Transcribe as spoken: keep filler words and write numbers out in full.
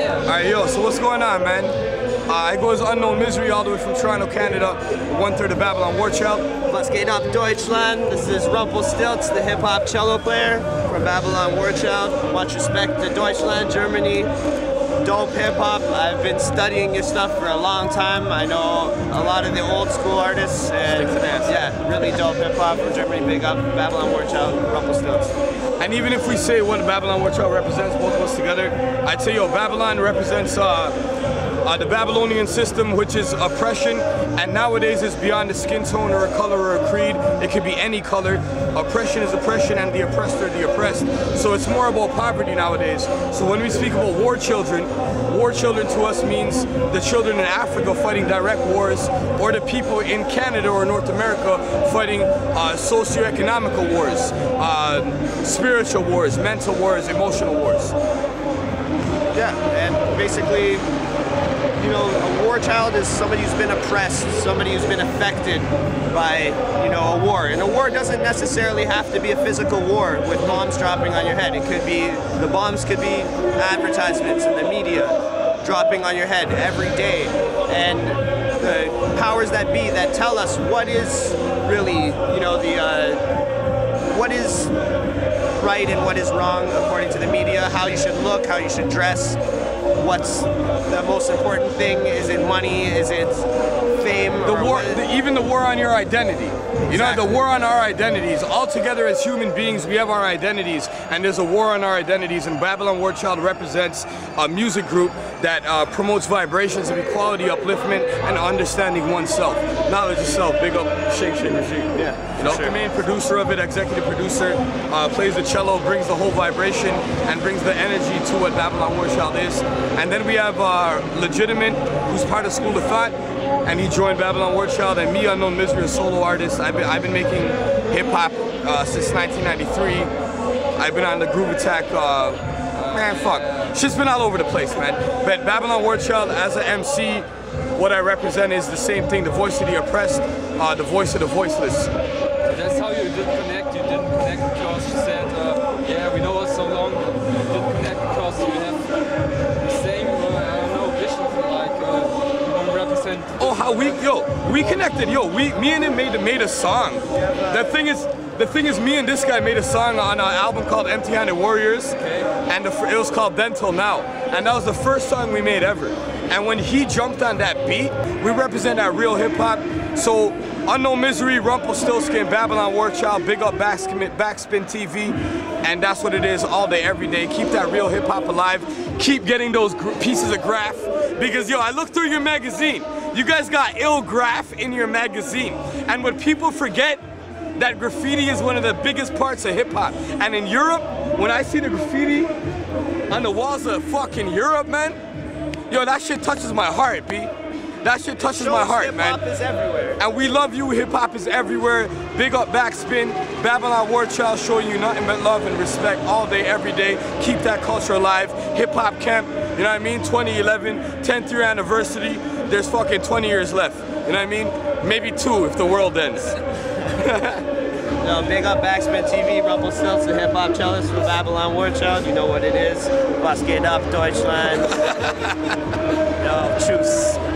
Alright, yo, so what's going on, man? Uh, I go as Unknown Misery all the way from Toronto, Canada, one third of Babylon Warchild. Was geht ab, Deutschland? This is Rumpelstilts, the hip hop cello player from Babylon Warchild. Much respect to Deutschland, Germany. Dope hip hop. I've been studying your stuff for a long time. I know a lot of the old school artists, and yeah, really dope hip hop from Germany. Big up, Babylon Warchild, Rumpelstilts. And even if we say what Babylon Warchild represents, both of us together, I'd say, yo, Babylon represents uh, uh, the Babylonian system, which is oppression, and nowadays it's beyond a skin tone or a color or a creed. It could be any color. Oppression is oppression, and the oppressed are the oppressed. So it's more about poverty nowadays. So when we speak about war children, war children to us means the children in Africa fighting direct wars, or the people in Canada or North America fighting uh, socioeconomical wars, uh, spiritual wars, mental wars, emotional wars. Yeah, and basically, you know, a war child is somebody who's been oppressed, somebody who's been affected by, you know, a war. And a war doesn't necessarily have to be a physical war with bombs dropping on your head. It could be, the bombs could be advertisements in the media dropping on your head every day. And the powers that be that tell us what is really, you know, the, uh, what is right and what is wrong according to the media, how you should look, how you should dress. What's the most important thing? Is it money? Is it fame? The war, the, even the war on your identity. Exactly. You know, the war on our identities. All together as human beings, we have our identities, and there's a war on our identities. And Babylon Warchild represents a music group that uh, promotes vibrations of equality, upliftment, and understanding oneself. Knowledge itself. Big up Shake Shake Regime. Yeah, you know, sure. The main producer of it, executive producer, uh, plays the cello, brings the whole vibration, and brings the energy to what Babylon Warchild is. And then we have uh, Legitimate, who's part of School of Thought, and he joined Babylon Warchild, and me, Unknown Misery, a solo artist. I've been, I've been making hip-hop uh, since nineteen ninety-three. I've been on the Groove Attack, uh, man, fuck. Shit's been all over the place, man. But Babylon Warchild, as an M C, what I represent is the same thing, the voice of the oppressed, uh, the voice of the voiceless. So that's how you did connect. You didn't connect because you said, uh, yeah, we know it's so long, but you didn't connect because you have oh, how we, yo, we connected, yo, we, me and him made, made a song. The thing is, the thing is, me and this guy made a song on an album called Empty-Handed Warriors, okay. And the, it was called Then Till Now, and that was the first song we made ever. And when he jumped on that beat, we represent that real hip-hop. So, Unknown Misery, Rumpelstiltskin, Babylon Warchild, big up Backspin, Backspin T V, and that's what it is all day, every day. Keep that real hip-hop alive. Keep getting those pieces of graph, because, yo, I looked through your magazine. You guys got ill graph in your magazine. And what people forget, that graffiti is one of the biggest parts of hip hop. And in Europe, when I see the graffiti on the walls of fucking Europe, man, yo, that shit touches my heart, B. That shit touches my heart, man. Hip hop is everywhere. And we love you, hip hop is everywhere. Big up Backspin, Babylon Warchild, showing you nothing but love and respect all day, every day. Keep that culture alive. Hip hop camp, you know what I mean? twenty eleven, tenth year anniversary. There's fucking twenty years left, you know what I mean? Maybe two if the world ends. No, big up Backspin T V, Rumpelstilts, the hip-hop cellist from Babylon Warchild. You know what it is. Was geht ab, Deutschland? No, tschüss.